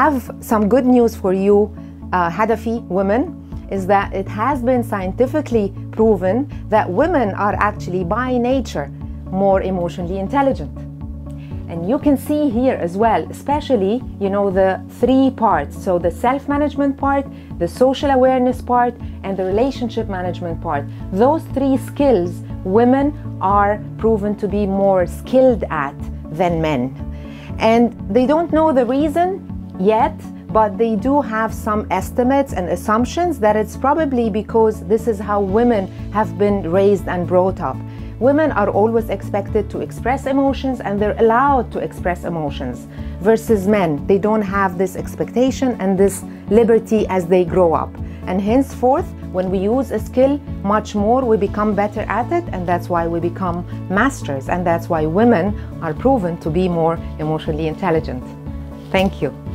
have some good news for you, Hadafi women, is that it has been scientifically proven that women are actually by nature more emotionally intelligent. And you can see here as well, especially, you know, the three parts. So the self-management part, the social awareness part, and the relationship management part. Those three skills women are proven to be more skilled at than men. And they don't know the reason yet, but they do have some estimates and assumptions that it's probably because this is how women have been raised and brought up. Women are always expected to express emotions, and they're allowed to express emotions, versus men. They don't have this expectation and this liberty as they grow up. And henceforth, when we use a skill much more, we become better at it, and that's why we become masters, and that's why women are proven to be more emotionally intelligent. Thank you.